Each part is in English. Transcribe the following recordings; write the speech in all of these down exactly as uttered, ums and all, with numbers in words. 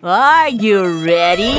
Are you ready?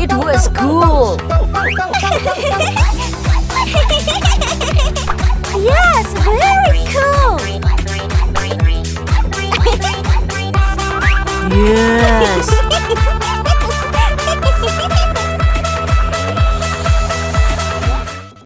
It was cool! Yes, very cool! Yeah!